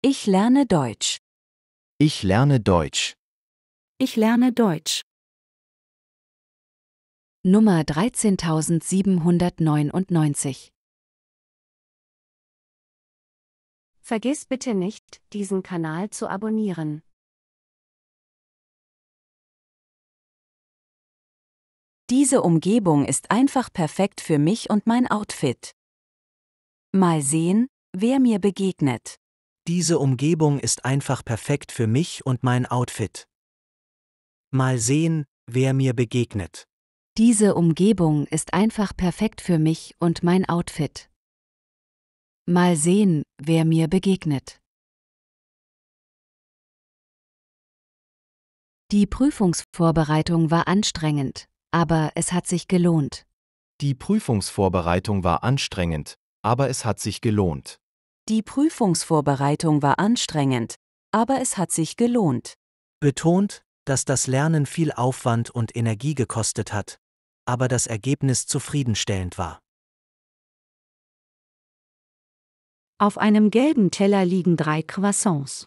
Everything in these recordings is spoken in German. Ich lerne Deutsch. Ich lerne Deutsch. Ich lerne Deutsch. Nummer 13799. Vergiss bitte nicht, diesen Kanal zu abonnieren. Diese Umgebung ist einfach perfekt für mich und mein Outfit. Mal sehen, wer mir begegnet. Diese Umgebung ist einfach perfekt für mich und mein Outfit. Mal sehen, wer mir begegnet. Diese Umgebung ist einfach perfekt für mich und mein Outfit. Mal sehen, wer mir begegnet. Die Prüfungsvorbereitung war anstrengend, aber es hat sich gelohnt. Die Prüfungsvorbereitung war anstrengend, aber es hat sich gelohnt. Die Prüfungsvorbereitung war anstrengend, aber es hat sich gelohnt. Betont, dass das Lernen viel Aufwand und Energie gekostet hat, aber das Ergebnis zufriedenstellend war. Auf einem gelben Teller liegen 3 Croissants.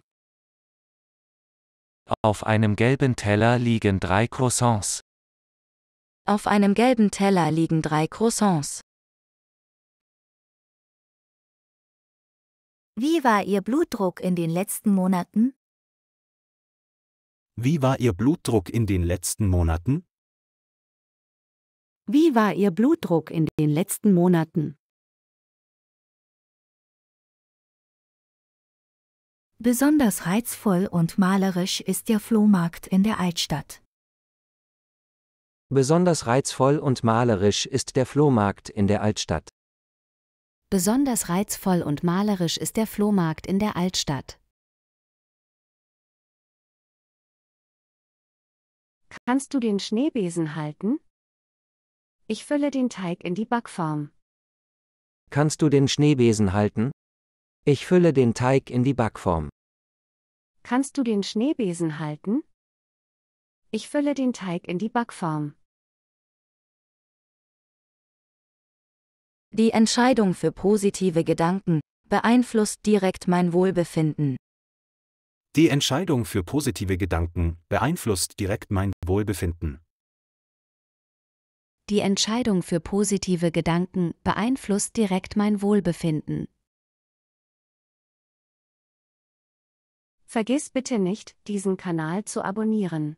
Auf einem gelben Teller liegen 3 Croissants. Auf einem gelben Teller liegen 3 Croissants. Wie war Ihr Blutdruck in den letzten Monaten? Wie war Ihr Blutdruck in den letzten Monaten? Wie war Ihr Blutdruck in den letzten Monaten? Besonders reizvoll und malerisch ist der Flohmarkt in der Altstadt. Besonders reizvoll und malerisch ist der Flohmarkt in der Altstadt. Besonders reizvoll und malerisch ist der Flohmarkt in der Altstadt. Kannst du den Schneebesen halten? Ich fülle den Teig in die Backform. Kannst du den Schneebesen halten? Ich fülle den Teig in die Backform. Kannst du den Schneebesen halten? Ich fülle den Teig in die Backform. Die Entscheidung für positive Gedanken beeinflusst direkt mein Wohlbefinden. Die Entscheidung für positive Gedanken beeinflusst direkt mein Wohlbefinden. Die Entscheidung für positive Gedanken beeinflusst direkt mein Wohlbefinden. Vergiss bitte nicht, diesen Kanal zu abonnieren.